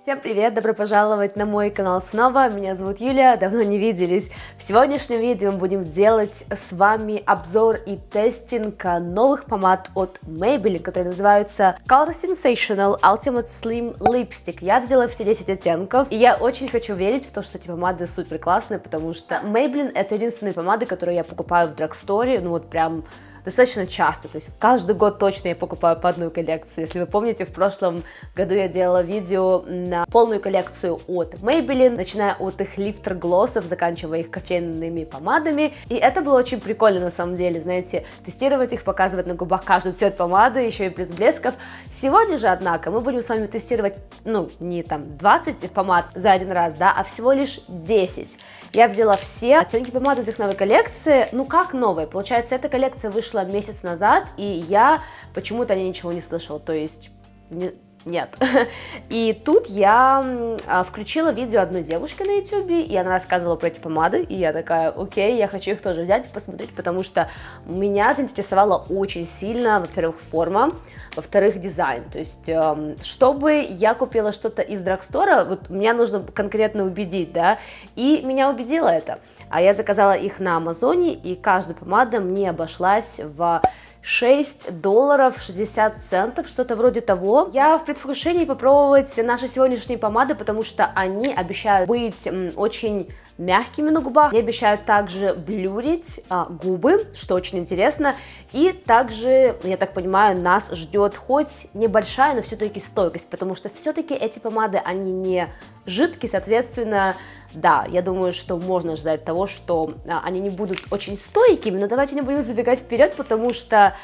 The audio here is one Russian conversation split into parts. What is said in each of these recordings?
Всем привет! Добро пожаловать на мой канал снова. Меня зовут Юлия, давно не виделись. В сегодняшнем видео мы будем делать с вами обзор и тестинг новых помад от Maybelline, которые называются Color Sensational Ultimate Slim Lipstick. Я взяла все 10 оттенков, и я очень хочу верить в то, что эти помады супер классные, потому что Maybelline это единственные помады, которые я покупаю в драгсторе, ну вот прям... достаточно часто, то есть каждый год точно я покупаю по одной коллекции. Если вы помните, в прошлом году я делала видео на полную коллекцию от Maybelline, начиная от их лифтер-глоссов, заканчивая их кофейными помадами. И это было очень прикольно на самом деле, знаете, тестировать их, показывать на губах каждый цвет помады, еще и без блесков. Сегодня же, однако, мы будем с вами тестировать, ну, не там 20 помад за один раз, да, а всего лишь 10. Я взяла все оттенки помады из их новой коллекции, ну как новые, получается, эта коллекция вышла месяц назад, и я почему-то ничего не слышала, то есть нет. И тут я включила видео одной девушки на YouTube, и она рассказывала про эти помады, и я такая, окей, я хочу их тоже взять и посмотреть, потому что меня заинтересовала очень сильно, во-первых, форма, во-вторых, дизайн. То есть, чтобы я купила что-то из драгстора, вот меня нужно конкретно убедить, да, и меня убедило это. А я заказала их на Амазоне, и каждая помада мне обошлась в $6.60, что-то вроде того. Я в предвкушении попробовать наши сегодняшние помады, потому что они обещают быть очень мягкими на губах, они обещают также блюрить губы, что очень интересно, и также, я так понимаю, нас ждет хоть небольшая, но все-таки стойкость, потому что все-таки эти помады, они не жидкие, соответственно, да, я думаю, что можно ждать того, что они не будут очень стойкими, но давайте не будем забегать вперед, потому что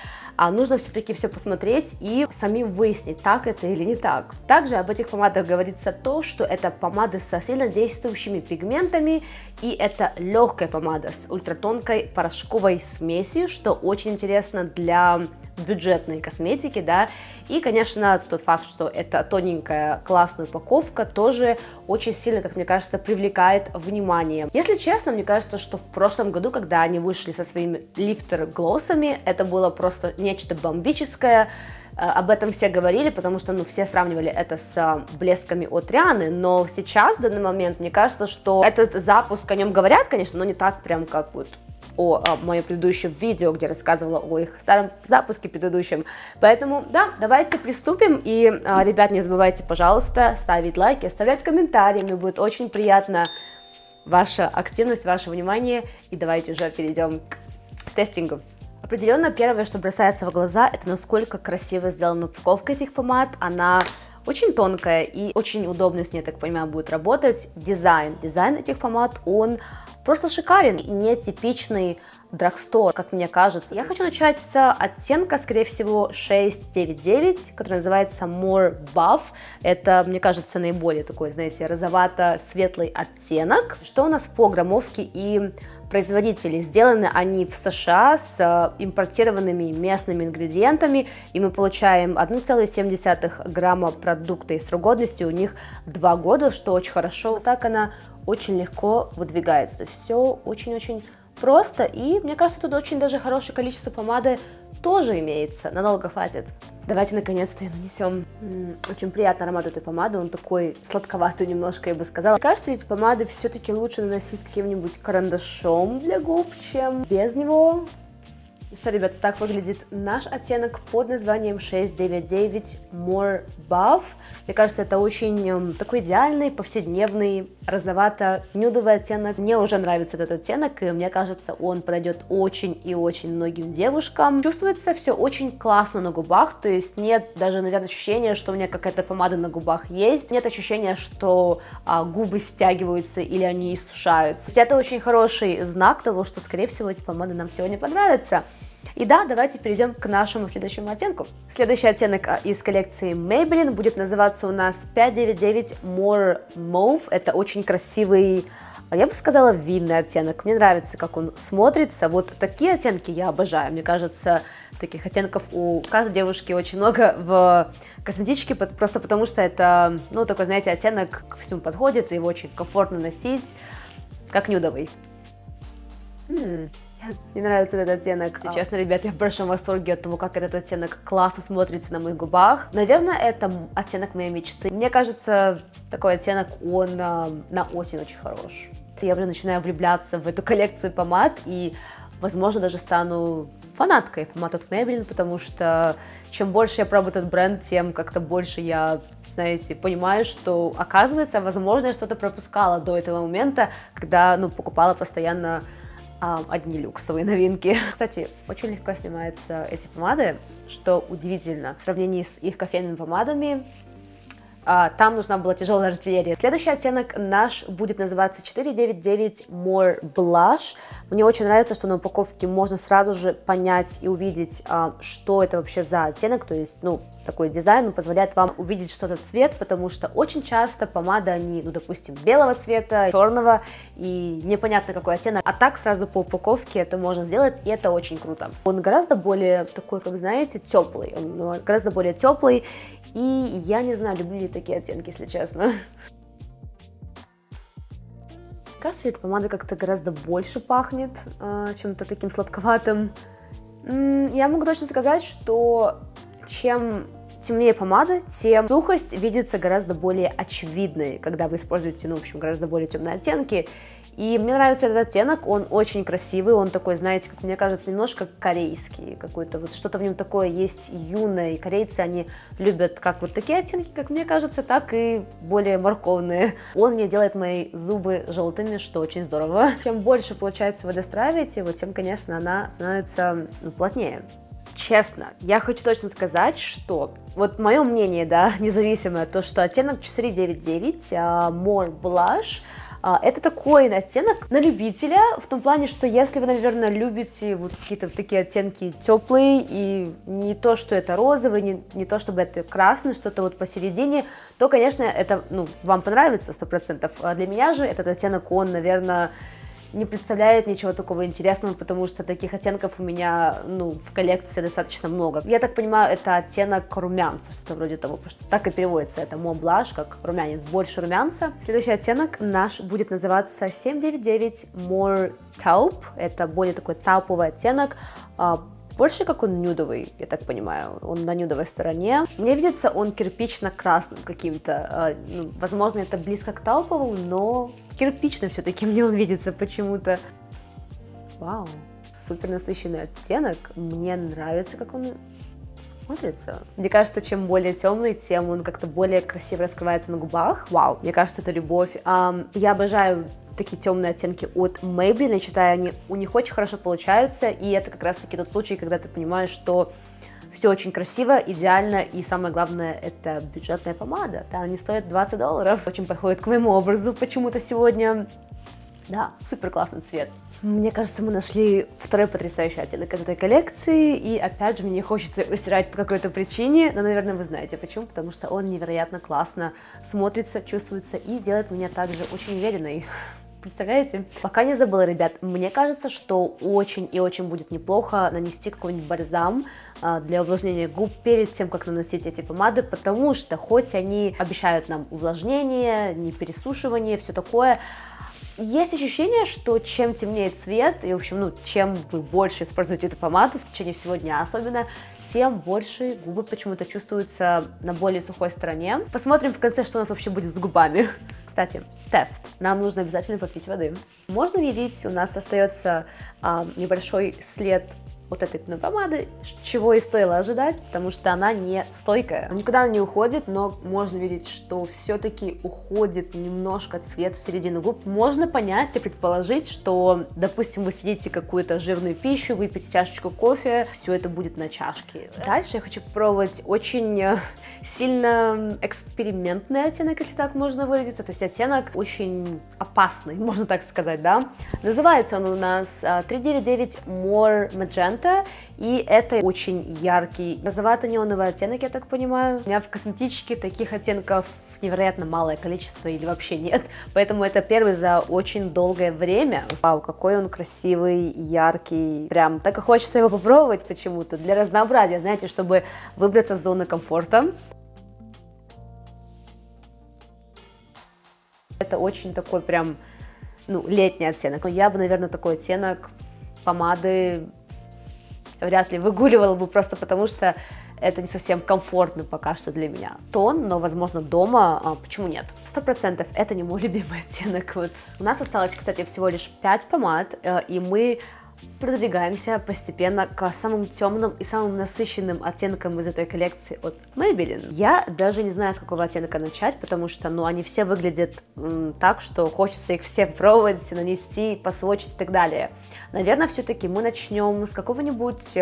нужно все-таки все посмотреть и самим выяснить, так это или не так. Также об этих помадах говорится то, что это помады со сильно действующими пигментами, и это легкая помада с ультратонкой порошковой смесью, что очень интересно для... бюджетной косметики, да, и, конечно, тот факт, что это тоненькая классная упаковка, тоже очень сильно, как мне кажется, привлекает внимание. Если честно, мне кажется, что в прошлом году, когда они вышли со своими лифтер-глоссами, это было просто нечто бомбическое, об этом все говорили, потому что, ну, все сравнивали это с блесками от Рианы, но сейчас, в данный момент, мне кажется, что этот запуск, о нем говорят, конечно, но не так прям, как вот... о моем предыдущем видео, где рассказывала о их старом запуске предыдущем. Поэтому, да, давайте приступим. И, ребят, не забывайте, пожалуйста, ставить лайки, оставлять комментарии. Мне будет очень приятно ваша активность, ваше внимание. И давайте уже перейдем к тестингу. Определенно, первое, что бросается в глаза, это насколько красиво сделана упаковка этих помад. Она... очень тонкая и очень удобно с ней, так понимаю, будет работать. Дизайн этих помад, он просто шикарен, нетипичный драгстор, как мне кажется. Я хочу начать с оттенка, скорее всего, 699, который называется More Buff. Это, мне кажется, наиболее такой, знаете, розовато-светлый оттенок. Что у нас по граммовке и производители? Сделаны они в США с импортированными местными ингредиентами, и мы получаем 1,7 грамма продукта, и срок годности у них 2 года, что очень хорошо. Вот так она очень легко выдвигается, то есть все очень-очень просто, и мне кажется, тут очень даже хорошее количество помады тоже имеется, надолго хватит. Давайте наконец-то ее нанесем. Очень приятный аромат этой помады, он такой сладковатый немножко, я бы сказала. Мне кажется, эти помады все-таки лучше наносить каким-нибудь карандашом для губ, чем без него. Ну что, ребята, так выглядит наш оттенок под названием 699 More Buff. Мне кажется, это очень такой идеальный, повседневный, розовато-нюдовый оттенок. Мне уже нравится этот оттенок, и мне кажется, он подойдет очень и очень многим девушкам. Чувствуется все очень классно на губах, то есть нет даже, наверное, ощущения, что у меня какая-то помада на губах есть. Нет ощущения, что губы стягиваются или они иссушаются. То есть это очень хороший знак того, что, скорее всего, эти помады нам сегодня понравятся. И да, давайте перейдем к нашему следующему оттенку. Следующий оттенок из коллекции Maybelline будет называться у нас 599 More Mauve. Это очень красивый, я бы сказала, винный оттенок. Мне нравится, как он смотрится. Вот такие оттенки я обожаю. Мне кажется, таких оттенков у каждой девушки очень много в косметичке, просто потому что это, ну, такой, знаете, оттенок ко всему подходит, его очень комфортно носить, как нюдовый. Мне нравится этот оттенок. Если честно, ребят, я в большом восторге от того, как этот оттенок классно смотрится на моих губах. Наверное, это оттенок моей мечты. Мне кажется, такой оттенок, он на осень очень хорош. Я уже начинаю влюбляться в эту коллекцию помад и, возможно, даже стану фанаткой помад от Maybelline, потому что чем больше я пробую этот бренд, тем как-то больше я, знаете, понимаю, что, оказывается, возможно, я что-то пропускала до этого момента, когда, ну, покупала постоянно одни люксовые новинки. Кстати, очень легко снимаются эти помады, что удивительно. В сравнении с их кофейными помадами, там нужна была тяжелая артиллерия. Следующий оттенок наш будет называться 499 More Blush. Мне очень нравится, что на упаковке можно сразу же понять и увидеть, что это вообще за оттенок. То есть, ну, такой дизайн позволяет вам увидеть, что за цвет, потому что очень часто помада, они, ну, допустим, белого цвета, черного и непонятно какой оттенок. А так сразу по упаковке это можно сделать, и это очень круто. Он гораздо более такой, как знаете, теплый. Он гораздо более теплый, и я не знаю, люблю ли такие оттенки, если честно. Мне кажется, эта помада как-то гораздо больше пахнет чем-то таким сладковатым. Я могу точно сказать, что чем темнее помада, тем сухость видится гораздо более очевидной, когда вы используете, ну, в общем, гораздо более темные оттенки. И мне нравится этот оттенок, он очень красивый, он такой, знаете, как мне кажется, немножко корейский какой-то, вот что-то в нем такое есть юное, и корейцы, они любят как вот такие оттенки, как мне кажется, так и более морковные. Он мне делает мои зубы желтыми, что очень здорово. Чем больше, получается, вы достраиваете его, тем, конечно, она становится, ну, плотнее. Честно, я хочу точно сказать, что вот мое мнение, да, независимое, то, что оттенок 499 More Blush, это такой оттенок на любителя, в том плане, что если вы, наверное, любите вот какие-то вот такие оттенки теплые, и не то, что это розовый, не то, чтобы это красный, что-то вот посередине, то, конечно, это, ну, вам понравится 100%. А для меня же этот оттенок, он, наверное, не представляет ничего такого интересного, потому что таких оттенков у меня, ну, в коллекции достаточно много. Я так понимаю, это оттенок румянца, что-то вроде того, потому что так и переводится это More Blush, как румянец, больше румянца. Следующий оттенок наш будет называться 799 More Taupe, это более такой тауповый оттенок, больше как он нюдовый, я так понимаю, он на нюдовой стороне. Мне видится он кирпично-красным каким-то, ну, возможно, это близко к тауповому, но кирпично все-таки мне он видится почему-то. Вау, супер насыщенный оттенок, мне нравится, как он смотрится. Мне кажется, чем более темный, тем он как-то более красиво раскрывается на губах. Вау, мне кажется, это любовь. Я обожаю такие темные оттенки от Maybelline, я считаю, они у них очень хорошо получаются, и это как раз-таки тот случай, когда ты понимаешь, что все очень красиво, идеально, и самое главное, это бюджетная помада, да, они стоят $20, очень подходит к моему образу почему-то сегодня, да, супер классный цвет. Мне кажется, мы нашли второй потрясающий оттенок из этой коллекции, и опять же, мне не хочется стирать по какой-то причине, но, наверное, вы знаете почему, потому что он невероятно классно смотрится, чувствуется и делает меня также очень уверенной. Представляете? Пока не забыла, ребят, мне кажется, что очень и очень будет неплохо нанести какой-нибудь бальзам для увлажнения губ перед тем, как наносить эти помады, потому что хоть они обещают нам увлажнение, не пересушивание, все такое, есть ощущение, что чем темнее цвет, и, в общем, ну, чем вы больше используете эту помаду в течение всего дня особенно, тем больше губы почему-то чувствуются на более сухой стороне. Посмотрим в конце, что у нас вообще будет с губами. Кстати, тест. Нам нужно обязательно попить воды. Можно видеть, у нас остается небольшой след вот этой помады, чего и стоило ожидать, потому что она не стойкая. Никуда она не уходит, но можно видеть, что все-таки уходит немножко цвет в середину губ. Можно понять и предположить, что, допустим, вы съедите какую-то жирную пищу, выпьете чашечку кофе, все это будет на чашке. Дальше я хочу попробовать очень сильно экспериментный оттенок, если так можно выразиться, то есть оттенок очень опасный, можно так сказать, да. Называется он у нас 399 More Magenta. И это очень яркий, розовато-неоновый оттенок, я так понимаю. У меня в косметичке таких оттенков невероятно малое количество или вообще нет, поэтому это первый за очень долгое время. Вау, какой он красивый, яркий, прям так и хочется его попробовать почему-то, для разнообразия, знаете, чтобы выбраться из зоны комфорта. Это очень такой прям, ну, летний оттенок, но я бы, наверное, такой оттенок помады вряд ли выгуливала бы, просто потому что это не совсем комфортный пока что для меня тон, но, возможно, дома, почему нет? 100% это не мой любимый оттенок. Вот. У нас осталось, кстати, всего лишь 5 помад, и мы продвигаемся постепенно к самым темным и самым насыщенным оттенкам из этой коллекции от Maybelline. Я даже не знаю, с какого оттенка начать, потому что, ну, они все выглядят так, что хочется их все пробовать, нанести, посвочить и так далее. Наверное, все-таки мы начнем с какого-нибудь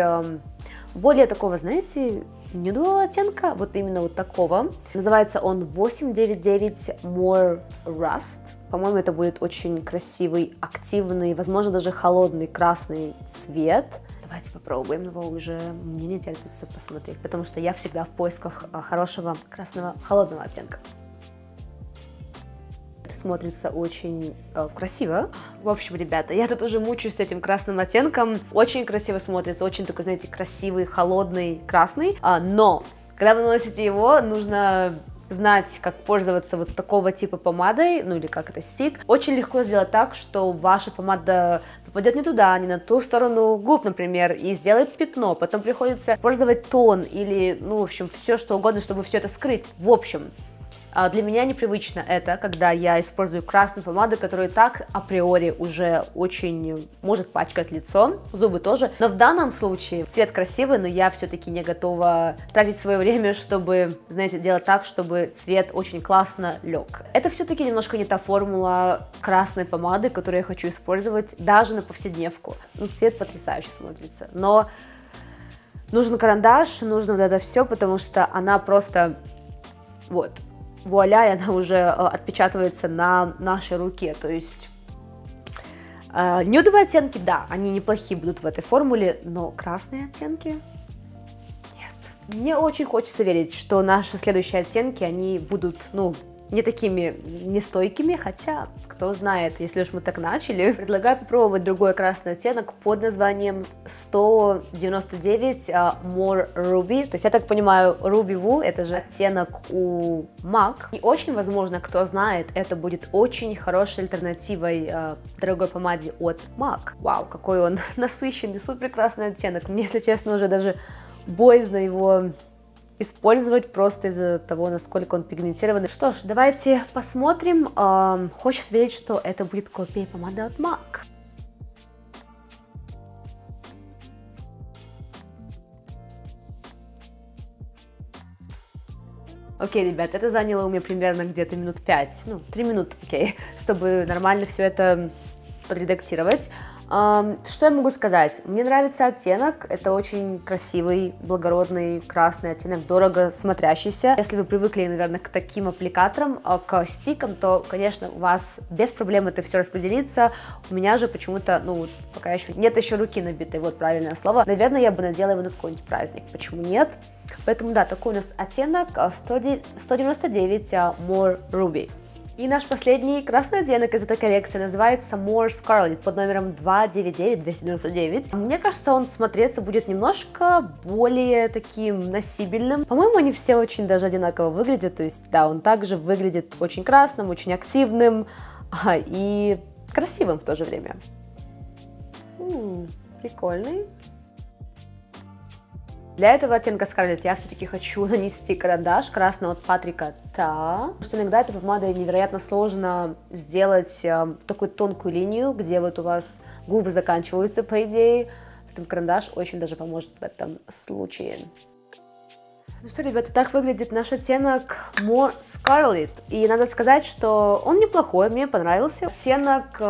более такого, знаете, нюдового оттенка, вот именно вот такого. Называется он 899 More Rust. По-моему, это будет очень красивый, активный, возможно, даже холодный красный цвет. Давайте попробуем его уже. Мне не терпится посмотреть, потому что я всегда в поисках хорошего красного холодного оттенка. Это смотрится очень красиво. В общем, ребята, я тут уже мучаюсь с этим красным оттенком. Очень красиво смотрится, очень такой, знаете, красивый, холодный красный. Но когда вы наносите его, нужно знать, как пользоваться вот такого типа помадой, ну или как это, стик. Очень легко сделать так, что ваша помада попадет не туда, не на ту сторону губ, например, и сделает пятно. Потом приходится использовать тон или, ну, в общем, все что угодно, чтобы все это скрыть. В общем, для меня непривычно это, когда я использую красную помаду, которая и так априори уже очень может пачкать лицо, зубы тоже. Но в данном случае цвет красивый, но я все-таки не готова тратить свое время, чтобы, знаете, делать так, чтобы цвет очень классно лег. Это все-таки немножко не та формула красной помады, которую я хочу использовать даже на повседневку. Ну, цвет потрясающе смотрится, но нужен карандаш, нужно вот это все, потому что она просто вот... Вуаля, и она уже отпечатывается на нашей руке, то есть нюдовые оттенки, да, они неплохие будут в этой формуле, но красные оттенки нет. Мне очень хочется верить, что наши следующие оттенки, они будут, ну, не такими нестойкими, хотя, кто знает, если уж мы так начали. Предлагаю попробовать другой красный оттенок под названием 199 More Ruby. То есть, я так понимаю, Ruby Woo, это же оттенок у MAC. И очень возможно, кто знает, это будет очень хорошей альтернативой дорогой помаде от MAC. Вау, какой он насыщенный, супер красный оттенок. Мне, если честно, уже даже боязно его использовать просто из-за того, насколько он пигментированный. Что ж, давайте посмотрим. Хочется верить, что это будет копия помады от MAC. Окей, ребят, это заняло у меня примерно где-то минут 5, ну, 3 минуты, окей, чтобы нормально все это подредактировать. Что я могу сказать? Мне нравится оттенок, это очень красивый, благородный красный оттенок, дорого смотрящийся. Если вы привыкли, наверное, к таким аппликаторам, к стикам, то, конечно, у вас без проблем это все распределится. У меня же почему-то, ну, пока еще нет еще руки набитой, вот правильное слово. Наверное, я бы надела его на какой-нибудь праздник, почему нет? Поэтому, да, такой у нас оттенок 199 More Ruby. И наш последний красный оттенок из этой коллекции называется More Scarlet под номером 299-299. Мне кажется, он смотреться будет немножко более таким носибельным. По-моему, они все очень даже одинаково выглядят. То есть, да, он также выглядит очень красным, очень активным и красивым в то же время. Прикольный. Для этого оттенка Scarlet я все-таки хочу нанести карандаш красного от Патрика Та. Потому что иногда этой помадой невероятно сложно сделать такую тонкую линию, где вот у вас губы заканчиваются, по идее. Поэтому карандаш очень даже поможет в этом случае. Ну что, ребята, так выглядит наш оттенок More Scarlet. И надо сказать, что он неплохой, мне понравился. Оттенок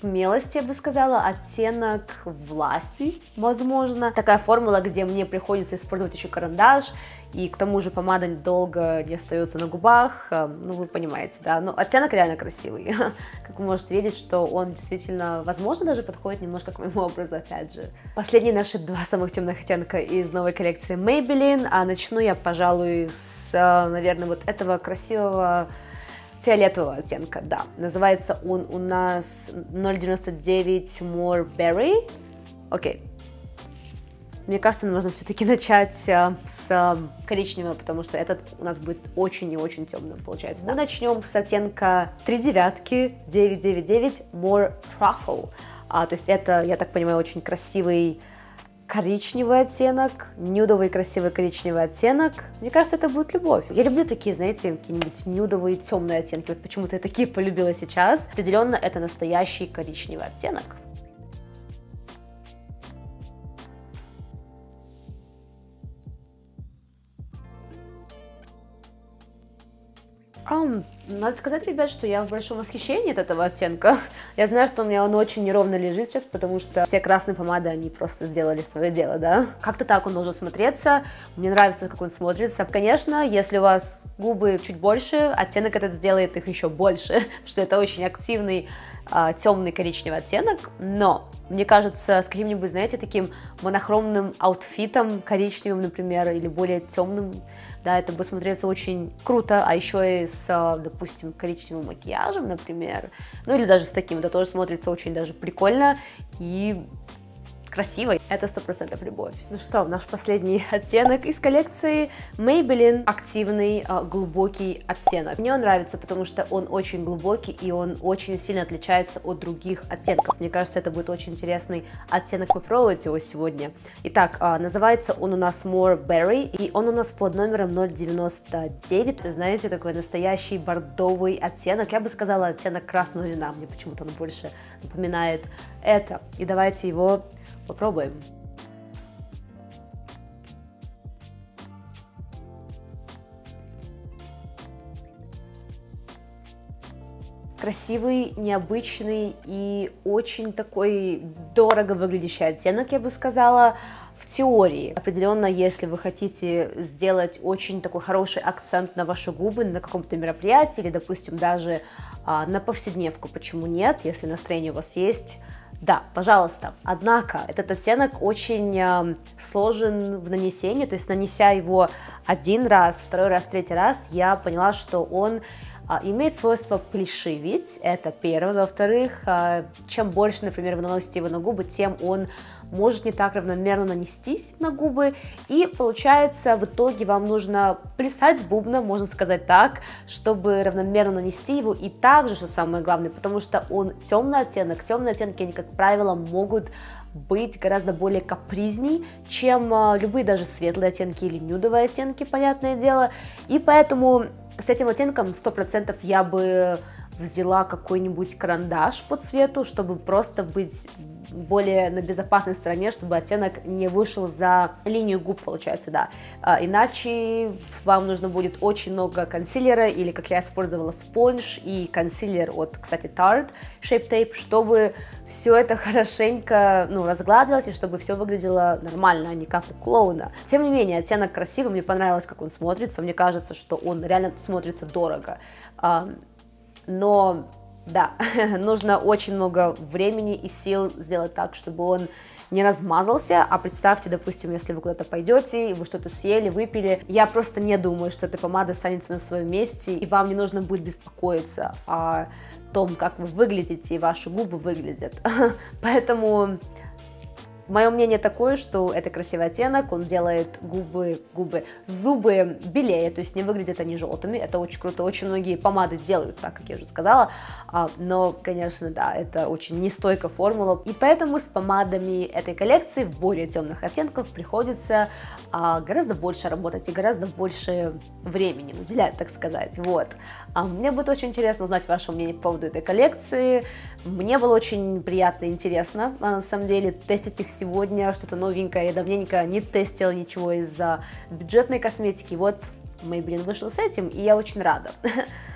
смелости, я бы сказала, оттенок власти, возможно. Такая формула, где мне приходится использовать еще карандаш, и к тому же помада долго не остается на губах, ну вы понимаете, да, но оттенок реально красивый, как вы можете видеть, что он действительно, возможно, даже подходит немножко к моему образу, опять же. Последние наши два самых темных оттенка из новой коллекции Maybelline, а начну я, пожалуй, с, наверное, вот этого красивого фиолетового оттенка, да, называется он у нас 099 More Berry, окей. Мне кажется, нужно все-таки начать с коричневого, потому что этот у нас будет очень и очень темным, получается. Мы начнем с оттенка 3 девятки 999 More Truffle. То есть это, я так понимаю, очень красивый коричневый оттенок, нюдовый красивый коричневый оттенок. Мне кажется, это будет любовь. Я люблю такие, знаете, какие-нибудь нюдовые темные оттенки. Вот почему-то я такие полюбила сейчас. Определенно, это настоящий коричневый оттенок. Надо сказать, ребят, что я в большом восхищении от этого оттенка. Я знаю, что у меня он очень неровно лежит сейчас, потому что все красные помады, они просто сделали свое дело, да? Как-то так он должен смотреться, мне нравится, как он смотрится. Конечно, если у вас губы чуть больше, оттенок этот сделает их еще больше, потому что это очень активный темный коричневый оттенок, но мне кажется, с каким-нибудь, знаете, таким монохромным аутфитом, коричневым, например, или более темным, да, это будет смотреться очень круто, а еще и с, допустим, коричневым макияжем, например, ну или даже с таким, это тоже смотрится очень даже прикольно и красиво. Это 100% любовь. Ну что, наш последний оттенок из коллекции Maybelline. Активный, глубокий оттенок. Мне он нравится, потому что он очень глубокий и он очень сильно отличается от других оттенков. Мне кажется, это будет очень интересный оттенок попробовать его сегодня. Итак, называется он у нас More Berry, и он у нас под номером 099. Знаете, такой настоящий бордовый оттенок. Я бы сказала, оттенок красного вина. Мне почему-то он больше напоминает это. И давайте его попробуем. Красивый, необычный и очень такой дорого выглядящий оттенок, я бы сказала, в теории. Определенно, если вы хотите сделать очень такой хороший акцент на ваши губы на каком-то мероприятии или, допустим, даже на повседневку, почему нет, если настроение у вас есть. Да, пожалуйста. Однако, этот оттенок очень сложен в нанесении, то есть нанеся его один раз, второй раз, третий раз, я поняла, что он имеет свойство плешивить, это первое. Во-вторых, чем больше, например, вы наносите его на губы, тем он может не так равномерно нанестись на губы, и получается, в итоге вам нужно плясать с бубна, можно сказать так, чтобы равномерно нанести его, и также, что самое главное, потому что он темный оттенок, темные оттенки, они, как правило, могут быть гораздо более капризней, чем любые даже светлые оттенки или нюдовые оттенки, понятное дело, и поэтому с этим оттенком 100% я бы взяла какой-нибудь карандаш по цвету, чтобы просто быть более на безопасной стороне, чтобы оттенок не вышел за линию губ, получается, да. Иначе вам нужно будет очень много консилера, или, как я использовала, спонж и консилер от, кстати, Tarte Shape Tape, чтобы все это хорошенько, ну, разгладилось, и чтобы все выглядело нормально, а не как у клоуна. Тем не менее, оттенок красивый, мне понравилось, как он смотрится, мне кажется, что он реально смотрится дорого. Но, да, нужно очень много времени и сил сделать так, чтобы он не размазался. А представьте, допустим, если вы куда-то пойдете, и вы что-то съели, выпили. Я просто не думаю, что эта помада останется на своем месте, и вам не нужно будет беспокоиться о том, как вы выглядите, и ваши губы выглядят. Поэтому мое мнение такое, что это красивый оттенок, он делает зубы белее, то есть не выглядят они желтыми, это очень круто, очень многие помады делают так, как я уже сказала, но, конечно, да, это очень нестойкая формула, и поэтому с помадами этой коллекции в более темных оттенков приходится гораздо больше работать и гораздо больше времени уделять, так сказать, вот. Мне будет очень интересно узнать ваше мнение по поводу этой коллекции, мне было очень приятно и интересно, на самом деле, тестить их сегодня, что-то новенькое, я давненько не тестила ничего из-за бюджетной косметики, вот Maybelline вышел с этим, и я очень рада.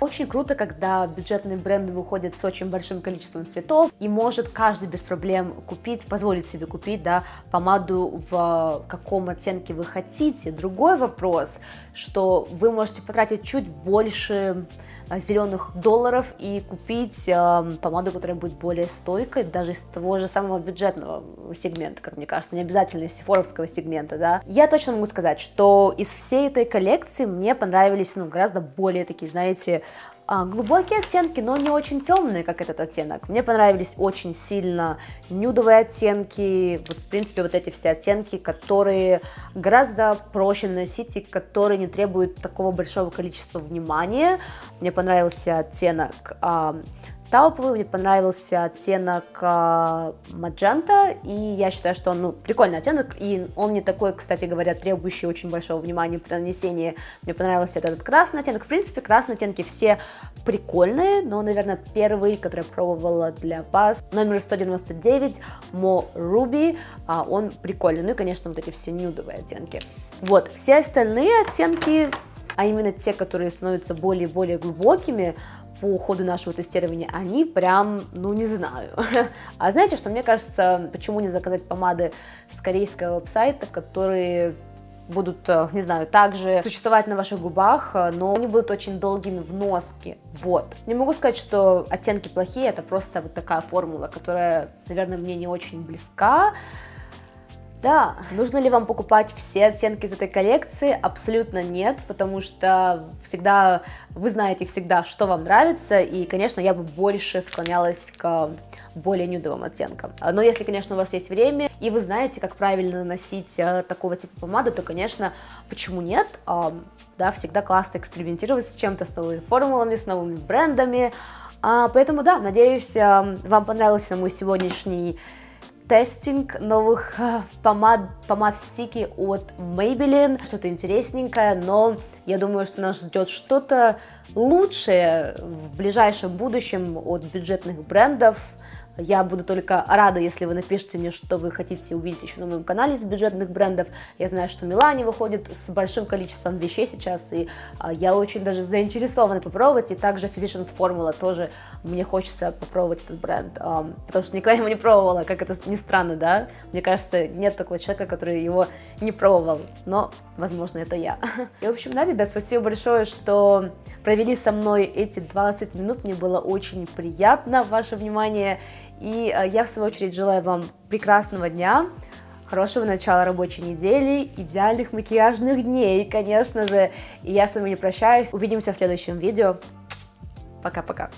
Очень круто, когда бюджетные бренды выходят с очень большим количеством цветов, и может каждый без проблем купить, позволить себе купить, да, помаду в каком оттенке вы хотите. Другой вопрос, что вы можете потратить чуть больше зеленых долларов и купить помаду, которая будет более стойкой, даже из того же самого бюджетного сегмента, как мне кажется, не обязательно из сефоровского сегмента, да. Я точно могу сказать, что из всей этой коллекции мне понравились, ну, гораздо более такие, знаете, глубокие оттенки, но не очень темные, как этот оттенок. Мне понравились очень сильно нюдовые оттенки, вот, в принципе, вот эти все оттенки, которые гораздо проще наносить и которые не требуют такого большого количества внимания. Мне понравился оттенок Тауповый, мне понравился оттенок маджента, и я считаю, что он, ну, прикольный оттенок, и он не такой, кстати говоря, требующий очень большого внимания при нанесении. Мне понравился этот красный оттенок. В принципе, красные оттенки все прикольные, но, наверное, первый, который я пробовала для вас, номер 199, Mo Ruby, он прикольный, ну и, конечно, вот эти все нюдовые оттенки. Вот, все остальные оттенки, а именно те, которые становятся более и более глубокими, по ходу нашего тестирования, они прям, ну, не знаю. А знаете, что мне кажется, почему не заказать помады с корейского веб-сайта, которые будут, не знаю, также существовать на ваших губах, но они будут очень долгими в носке, вот. Не могу сказать, что оттенки плохие, это просто вот такая формула, которая, наверное, мне не очень близка. Да, нужно ли вам покупать все оттенки из этой коллекции? Абсолютно нет, потому что всегда вы знаете всегда, что вам нравится, и, конечно, я бы больше склонялась к более нюдовым оттенкам. Но если, конечно, у вас есть время, и вы знаете, как правильно наносить такого типа помаду, то, конечно, почему нет? Да, всегда классно экспериментировать с чем-то, с новыми формулами, с новыми брендами. Поэтому, да, надеюсь, вам понравился мой сегодняшний тестинг новых помад-стики от Maybelline, что-то интересненькое, но я думаю, что нас ждет что-то лучшее в ближайшем будущем от бюджетных брендов. Я буду только рада, если вы напишите мне, что вы хотите увидеть еще на моем канале из бюджетных брендов. Я знаю, что Милани выходит с большим количеством вещей сейчас, и я очень даже заинтересована попробовать. И также Physicians Formula тоже мне хочется попробовать этот бренд, потому что никогда его не пробовала, как это ни странно, да? Мне кажется, нет такого человека, который его не пробовал, но, возможно, это я. И, в общем, да, ребят, спасибо большое, что провели со мной эти 20 минут, мне было очень приятно ваше внимание. И я, в свою очередь, желаю вам прекрасного дня, хорошего начала рабочей недели, идеальных макияжных дней, конечно же. И я с вами не прощаюсь. Увидимся в следующем видео. Пока-пока.